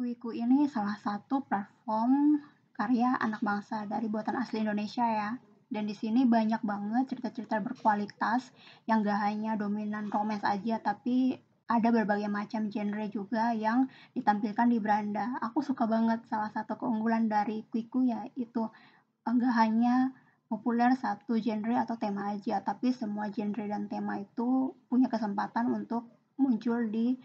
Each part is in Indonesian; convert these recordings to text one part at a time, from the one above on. Kwikku ini salah satu platform karya anak bangsa dari buatan asli Indonesia ya. Dan di sini banyak banget cerita-cerita berkualitas yang gak hanya dominan romance aja, tapi ada berbagai macam genre juga yang ditampilkan di beranda. Aku suka banget salah satu keunggulan dari Kwikku yaitu gak hanya populer satu genre atau tema aja, tapi semua genre dan tema itu punya kesempatan untuk muncul di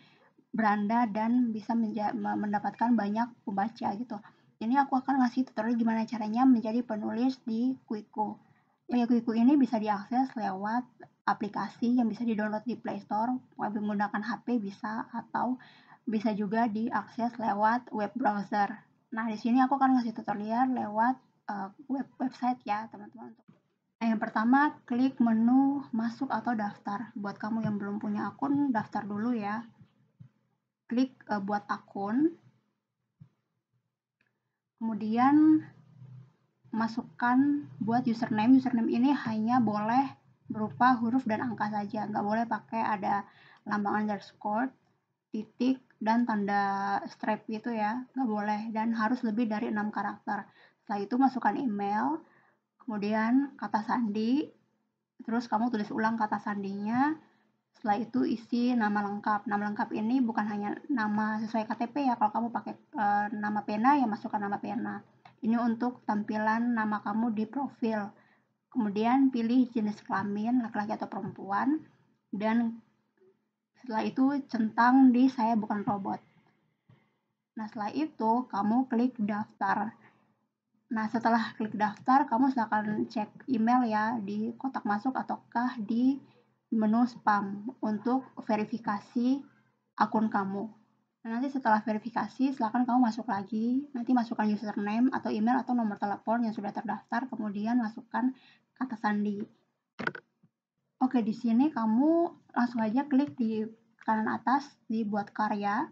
beranda dan bisa mendapatkan banyak pembaca gitu. Ini aku akan ngasih tutorial gimana caranya menjadi penulis di Kwikku. Ya, Kwikku ini bisa diakses lewat aplikasi yang bisa didownload di Play Store, menggunakan HP bisa, atau bisa juga diakses lewat web browser. Nah, di sini aku akan ngasih tutorial lewat website ya, teman-teman. Nah, yang pertama klik menu masuk atau daftar. Buat kamu yang belum punya akun, daftar dulu ya. Klik buat akun, kemudian masukkan buat username. Username ini hanya boleh berupa huruf dan angka saja, nggak boleh pakai ada lambang underscore, titik, dan tanda strip gitu ya, nggak boleh, dan harus lebih dari 6 karakter. Setelah itu masukkan email, kemudian kata sandi, terus kamu tulis ulang kata sandinya. Setelah itu isi nama lengkap. Nama lengkap ini bukan hanya nama sesuai KTP ya. Kalau kamu pakai nama pena ya masukkan nama pena. Ini untuk tampilan nama kamu di profil. Kemudian pilih jenis kelamin, laki-laki atau perempuan. Dan setelah itu centang di saya bukan robot. Nah, setelah itu kamu klik daftar. Nah, setelah klik daftar kamu silahkan cek email ya di kotak masuk ataukah di menu spam untuk verifikasi akun kamu. Nah, nanti setelah verifikasi silahkan kamu masuk lagi, nanti masukkan username atau email atau nomor telepon yang sudah terdaftar, kemudian masukkan kata sandi. Oke, di sini kamu langsung aja klik di kanan atas di buat karya.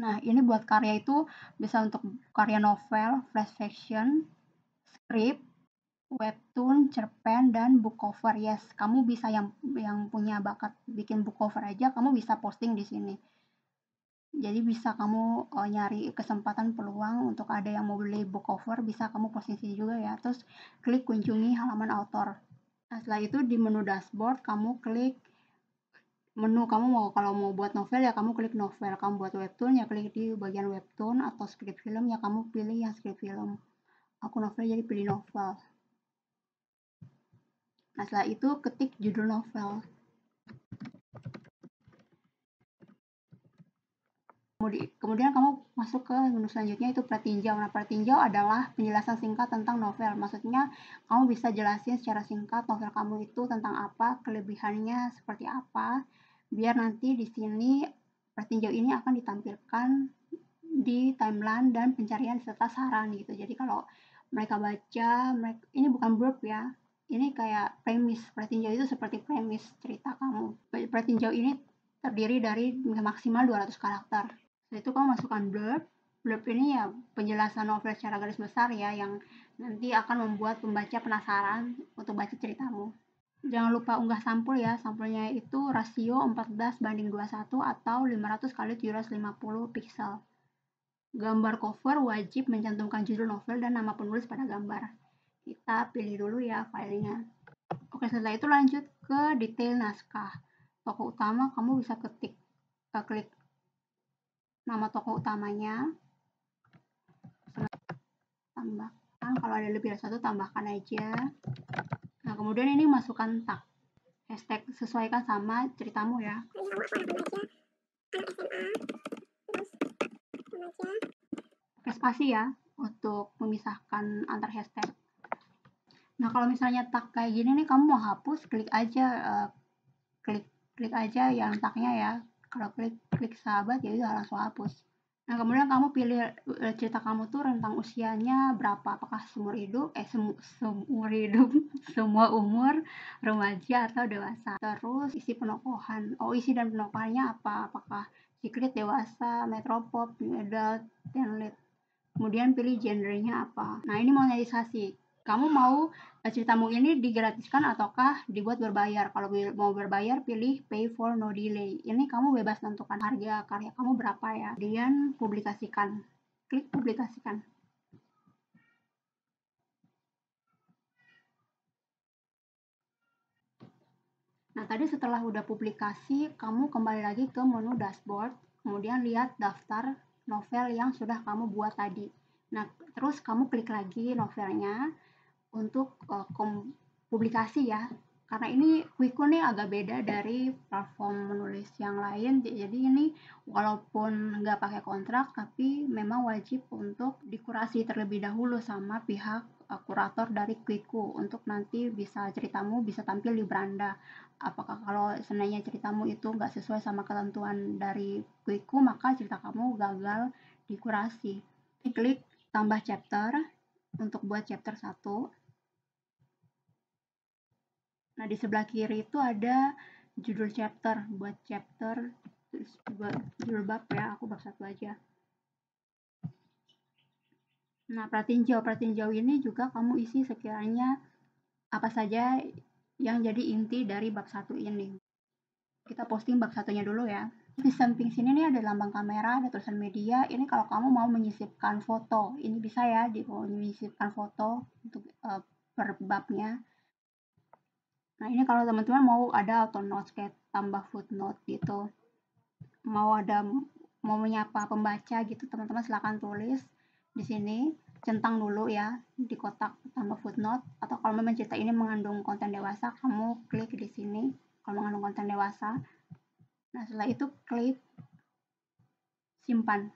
Nah, ini buat karya itu bisa untuk karya novel, flash fiction, script, webtoon, cerpen, dan book cover. Yes, kamu bisa yang punya bakat bikin book cover aja, kamu bisa posting di sini. Jadi bisa kamu nyari kesempatan peluang untuk ada yang mau beli book cover, bisa kamu posting sini juga ya. Terus klik kunjungi halaman author. Nah, setelah itu di menu dashboard kamu klik menu kamu mau, kalau mau buat novel ya kamu klik novel, kamu buat webtoon ya klik di bagian webtoon, atau script film ya kamu pilih yang script film. Aku novel jadi pilih novel. Nah, setelah itu ketik judul novel. Kemudian kamu masuk ke menu selanjutnya itu pratinjau. Nah, pratinjau adalah penjelasan singkat tentang novel. Maksudnya kamu bisa jelasin secara singkat novel kamu itu tentang apa, kelebihannya seperti apa, biar nanti di sini pratinjau ini akan ditampilkan di timeline dan pencarian serta saran gitu. Jadi kalau mereka baca, ini bukan blurb ya. Ini kayak premis, pratinjau itu seperti premis cerita kamu. Pratinjau ini terdiri dari maksimal 200 karakter. Setelah itu kamu masukkan blurb. Blurb ini ya penjelasan novel secara garis besar ya, yang nanti akan membuat pembaca penasaran untuk baca ceritamu. Jangan lupa unggah sampul ya, sampulnya itu rasio 14:21 atau 500x750 pixel. Gambar cover wajib mencantumkan judul novel dan nama penulis pada gambar. Kita pilih dulu ya filenya. Oke, setelah itu lanjut ke detail naskah. Tokoh utama kamu bisa klik nama tokoh utamanya. Tambahkan, kalau ada lebih dari satu tambahkan aja. Nah, kemudian ini masukkan tag. Hashtag sesuaikan sama ceritamu ya. Oke, spasi ya untuk memisahkan antar hashtag. Nah, kalau misalnya tag kayak gini nih kamu mau hapus, klik aja klik aja yang tagnya ya. Kalau klik sahabat ya udah langsung hapus. Nah, kemudian kamu pilih cerita kamu tuh rentang usianya berapa? Apakah seumur hidup? Semua umur, remaja atau dewasa. Terus isi penokohan. Oh, isi dan penokohannya apa? Apakah secret, dewasa, metropop, adult, teen lit. Kemudian pilih genrenya apa. Nah, ini monetisasi. kamu mau ceritamu ini digratiskan ataukah dibuat berbayar. Kalau mau berbayar, pilih pay for no delay. Ini kamu bebas tentukan harga karya kamu berapa ya. Kemudian publikasikan. Klik publikasikan. Nah, tadi setelah udah publikasi, kamu kembali lagi ke menu dashboard, kemudian lihat daftar novel yang sudah kamu buat tadi. Nah, terus kamu klik lagi novelnya untuk publikasi ya. Karena ini Kwikku nih agak beda dari platform menulis yang lain, jadi ini walaupun nggak pakai kontrak, tapi memang wajib untuk dikurasi terlebih dahulu sama pihak kurator dari Kwikku untuk nanti bisa ceritamu bisa tampil di beranda. Apakah kalau seandainya ceritamu itu nggak sesuai sama ketentuan dari Kwikku, maka cerita kamu gagal dikurasi. Klik tambah chapter untuk buat chapter 1. Nah, di sebelah kiri itu ada judul chapter. Buat chapter judul bab ya, aku bab 1 aja. Nah, perhatiin jauh ini juga kamu isi sekiranya apa saja yang jadi inti dari bab 1 ini. Kita posting bab 1-nya dulu ya. Di samping sini nih ada lambang kamera, ada tulisan media. Ini kalau kamu mau menyisipkan foto, ini bisa ya, menyisipkan foto untuk per babnya. Nah, ini kalau teman-teman mau ada auto notes kayak tambah footnote gitu. Mau menyapa pembaca gitu, teman-teman silahkan tulis. Di sini centang dulu ya di kotak tambah footnote, atau kalau memang cerita ini mengandung konten dewasa, kamu klik di sini kalau mengandung konten dewasa. Nah, setelah itu klik simpan.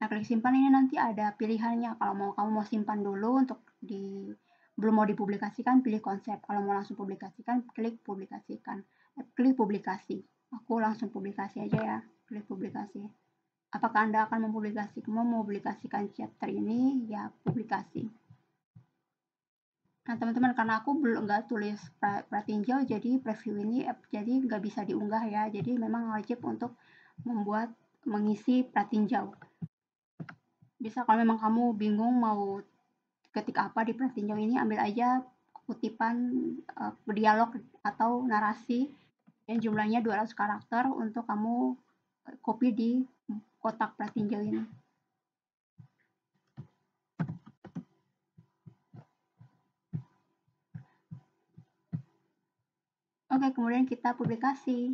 Nah, klik simpan ini nanti ada pilihannya. Kalau mau kamu mau simpan dulu untuk belum mau dipublikasikan, pilih konsep. Kalau mau langsung publikasikan, klik publikasikan. Klik publikasi. Aku langsung publikasi aja ya. Klik publikasi. Apakah Anda akan mempublikasikan chapter ini? Ya, publikasi. Nah, teman-teman, karena aku nggak tulis pratinjau, jadi preview ini jadi nggak bisa diunggah ya. Jadi memang wajib untuk mengisi pratinjau. Bisa kalau memang kamu bingung mau ketik apa di pratinjau ini, ambil aja kutipan dialog atau narasi yang jumlahnya 200 karakter untuk kamu copy di kotak pratinjau ini. Oke, kemudian kita publikasi.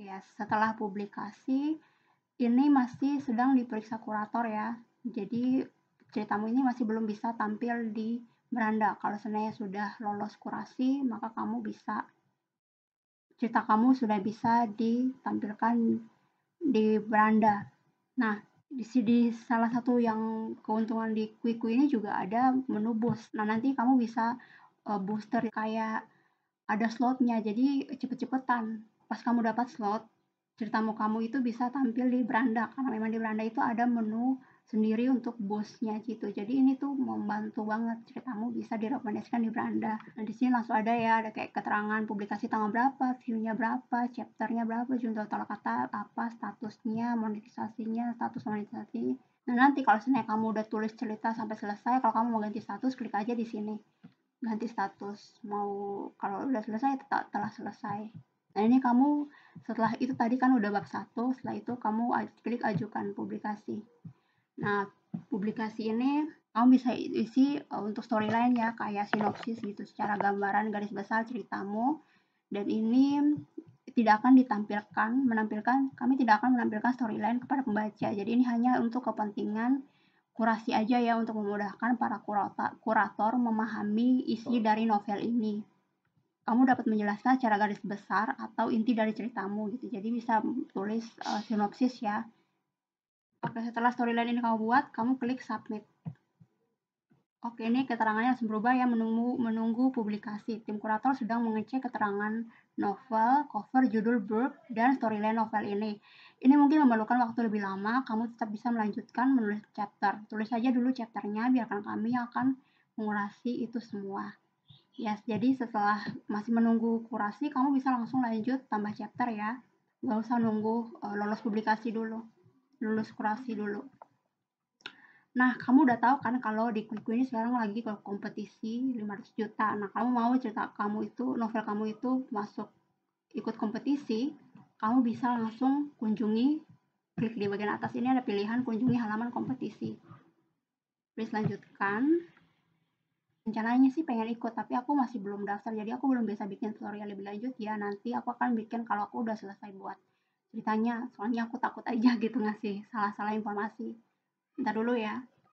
Ya, setelah publikasi, ini masih sedang diperiksa kurator ya. Jadi, ceritamu ini masih belum bisa tampil di beranda. Kalau seandainya sudah lolos kurasi, maka kamu bisa cerita kamu sudah bisa ditampilkan di beranda. Nah, di salah satu yang keuntungan di Kwikku ini juga ada menu boost. Nah, nanti kamu bisa booster kayak ada slotnya, jadi cepet-cepetan. Pas kamu dapat slot, ceritamu kamu itu bisa tampil di beranda. Karena memang di beranda itu ada menu sendiri untuk boostnya gitu. Jadi ini tuh membantu banget ceritamu bisa direkomendasikan di beranda. Nah, di sini langsung ada ya, ada kayak keterangan publikasi tanggal berapa, view-nya berapa, chapter-nya berapa, jumlah total kata apa, statusnya, monetisasinya, status monetisasi. Nah, nanti kalau sebenarnya kamu udah tulis cerita sampai selesai, kalau kamu mau ganti status, klik aja di sini. Ganti status. Kalau udah selesai, telah selesai. Nah, ini kamu setelah itu tadi kan udah bab 1, setelah itu kamu klik ajukan publikasi. Nah, publikasi ini kamu bisa isi untuk storyline ya, kayak sinopsis gitu, secara gambaran garis besar ceritamu. Dan ini tidak akan kami tidak akan menampilkan storyline kepada pembaca. Jadi ini hanya untuk kepentingan kurasi aja ya, untuk memudahkan para kurator memahami isi dari novel ini. Kamu dapat menjelaskan secara garis besar atau inti dari ceritamu gitu. Jadi bisa tulis sinopsis ya. Oke, setelah storyline ini kamu buat, kamu klik submit. Oke, ini keterangannya langsung berubah ya, menunggu publikasi. Tim kurator sedang mengecek keterangan novel, cover, judul, blurb, dan storyline novel ini. Ini mungkin memerlukan waktu lebih lama, kamu tetap bisa melanjutkan menulis chapter. Tulis saja dulu chapternya, biarkan kami yang akan mengurasi itu semua. Yes, jadi setelah masih menunggu kurasi, kamu bisa langsung lanjut tambah chapter ya. Nggak usah nunggu lolos publikasi dulu. Lulus kurasi dulu. Nah, kamu udah tahu kan kalau di Kwikku ini sekarang lagi kalau kompetisi 500 juta. Nah, kamu mau cerita kamu itu, novel kamu itu masuk ikut kompetisi, kamu bisa langsung kunjungi, klik di bagian atas ini ada pilihan kunjungi halaman kompetisi. Please lanjutkan. Rencananya sih pengen ikut, tapi aku masih belum daftar, jadi aku belum bisa bikin tutorial lebih lanjut ya. Nanti aku akan bikin kalau aku udah selesai buat ceritanya, soalnya aku takut aja gitu ngasih salah-salah informasi. Bentar dulu ya.